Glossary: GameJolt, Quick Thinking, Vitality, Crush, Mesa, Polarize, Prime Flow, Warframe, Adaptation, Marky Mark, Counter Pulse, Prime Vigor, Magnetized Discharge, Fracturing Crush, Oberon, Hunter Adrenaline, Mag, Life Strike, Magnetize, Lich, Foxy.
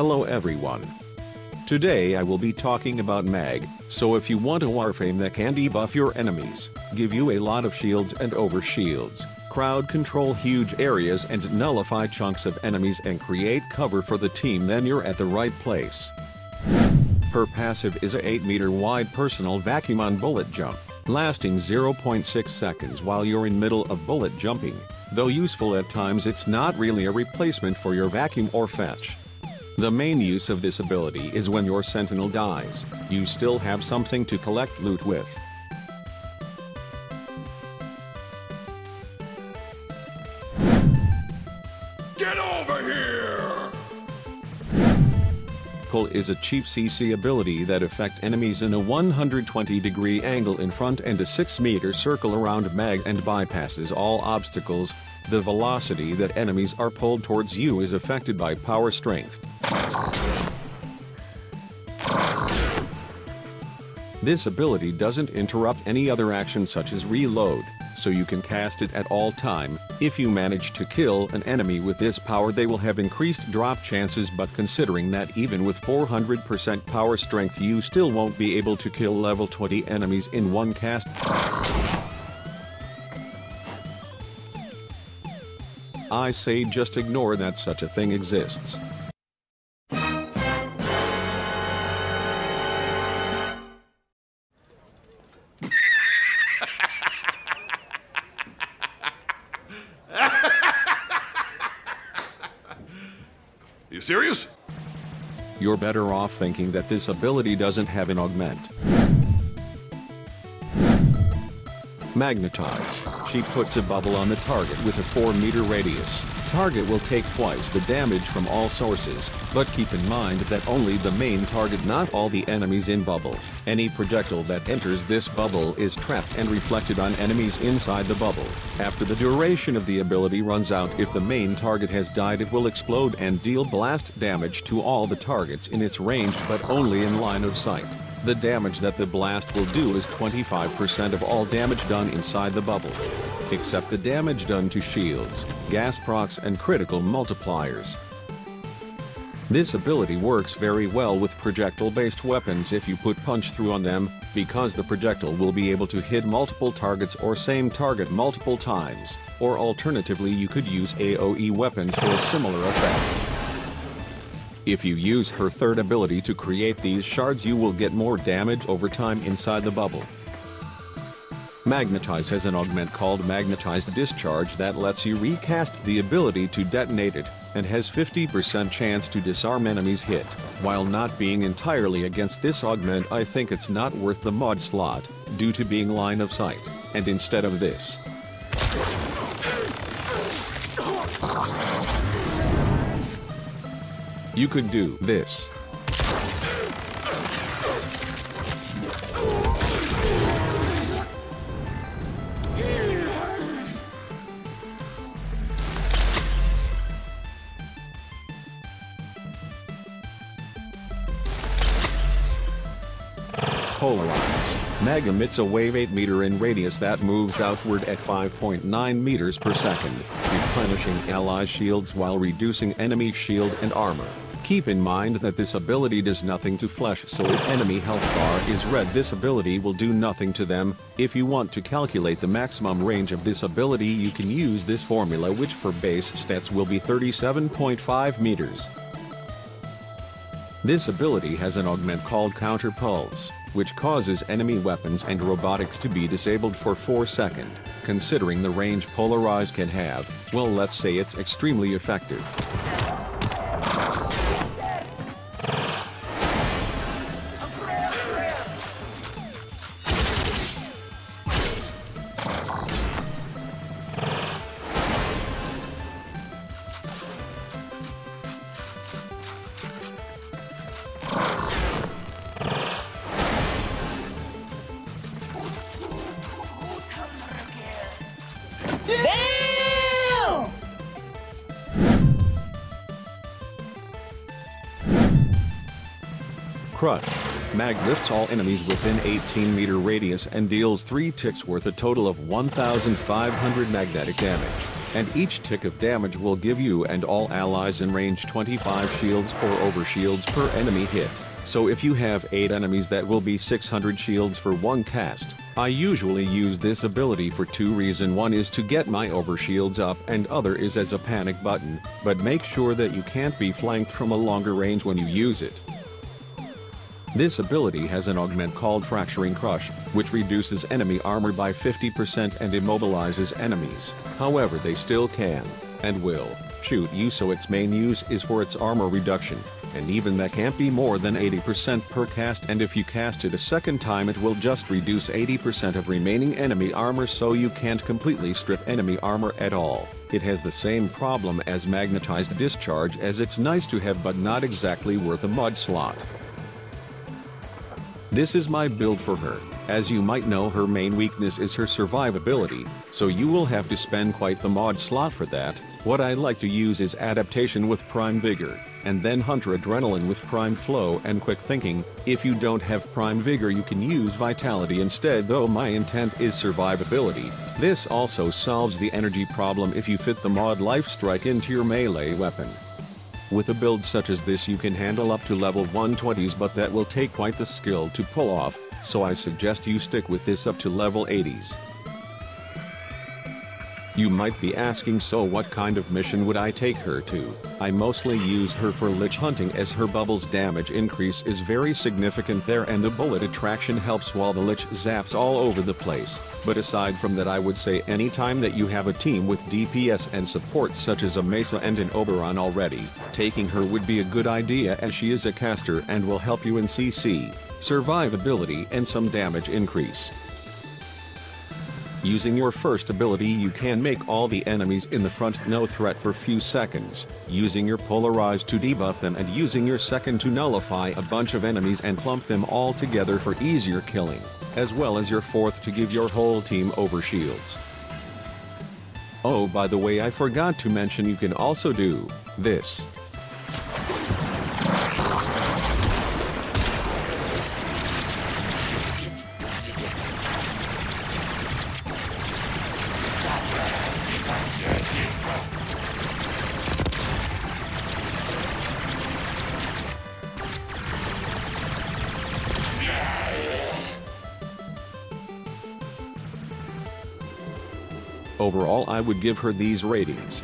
Hello everyone. Today I will be talking about Mag, so if you want a Warframe that can debuff your enemies, give you a lot of shields and over shields, crowd control huge areas and nullify chunks of enemies and create cover for the team, then you're at the right place. Her passive is a 8-meter wide personal vacuum on bullet jump, lasting 0.6 seconds while you're in middle of bullet jumping. Though useful at times, it's not really a replacement for your vacuum or fetch. The main use of this ability is when your sentinel dies, you still have something to collect loot with. Get over here! Pull is a cheap CC ability that affects enemies in a 120-degree angle in front and a 6-meter circle around Mag and bypasses all obstacles. The velocity that enemies are pulled towards you is affected by power strength. This ability doesn't interrupt any other action such as reload, so you can cast it at all time. If you manage to kill an enemy with this power, they will have increased drop chances, but considering that even with 400% power strength you still won't be able to kill level 20 enemies in one cast. I say just ignore that such a thing exists. You serious? You're better off thinking that this ability doesn't have an augment. Magnetize. She puts a bubble on the target with a 4-meter radius. Target will take twice the damage from all sources, but keep in mind that only the main target, not all the enemies in bubble. Any projectile that enters this bubble is trapped and reflected on enemies inside the bubble. After the duration of the ability runs out, if the main target has died, it will explode and deal blast damage to all the targets in its range, but only in line of sight. The damage that the blast will do is 25% of all damage done inside the bubble, except the damage done to shields, gas procs and critical multipliers. This ability works very well with projectile-based weapons if you put punch through on them, because the projectile will be able to hit multiple targets or same target multiple times, or alternatively you could use AoE weapons for a similar effect. If you use her third ability to create these shards, you will get more damage over time inside the bubble. Magnetize has an augment called Magnetized Discharge that lets you recast the ability to detonate it, and has 50% chance to disarm enemies hit. While not being entirely against this augment, I think it's not worth the mod slot, due to being line of sight, and instead of this. You could do this. Polarize. Mag emits a wave 8 meter in radius that moves outward at 5.9 meters per second, replenishing ally shields while reducing enemy shield and armor. Keep in mind that this ability does nothing to flesh, so if enemy health bar is red, this ability will do nothing to them. If you want to calculate the maximum range of this ability, you can use this formula, which for base stats will be 37.5 meters. This ability has an augment called Counter Pulse, which causes enemy weapons and robotics to be disabled for 4 seconds. Considering the range Polarize can have, well, let's say it's extremely effective. Damn! Crush. Mag lifts all enemies within 18-meter radius and deals 3 ticks worth a total of 1,500 magnetic damage, and each tick of damage will give you and all allies in range 25 shields or over shields per enemy hit. So if you have 8 enemies, that will be 600 shields for one cast. I usually use this ability for 2 reasons. One is to get my over shields up, and other is as a panic button, but make sure that you can't be flanked from a longer range when you use it. This ability has an augment called Fracturing Crush, which reduces enemy armor by 50% and immobilizes enemies. However, they still can, and will, shoot you, so its main use is for its armor reduction, and even that can't be more than 80% per cast, and if you cast it a second time it will just reduce 80% of remaining enemy armor, so you can't completely strip enemy armor at all. It has the same problem as Magnetized Discharge, as it's nice to have but not exactly worth a mud slot. This is my build for her. As you might know, her main weakness is her survivability, so you will have to spend quite the mod slot for that. What I like to use is Adaptation with Prime Vigor, and then Hunter Adrenaline with Prime Flow and Quick Thinking. If you don't have Prime Vigor, you can use Vitality instead, though my intent is survivability. This also solves the energy problem if you fit the mod Life Strike into your melee weapon. With a build such as this you can handle up to level 120s, but that will take quite the skill to pull off, so I suggest you stick with this up to level 80s. You might be asking, so what kind of mission would I take her to? I mostly use her for Lich hunting, as her bubble's damage increase is very significant there, and the bullet attraction helps while the Lich zaps all over the place. But aside from that, I would say anytime that you have a team with DPS and support such as a Mesa and an Oberon already, taking her would be a good idea, as she is a caster and will help you in CC, survivability and some damage increase. Using your first ability you can make all the enemies in the front no threat for few seconds, using your Polarize to debuff them, and using your second to nullify a bunch of enemies and clump them all together for easier killing, as well as your fourth to give your whole team over shields. Oh, by the way, I forgot to mention you can also do this. Overall, I would give her these ratings.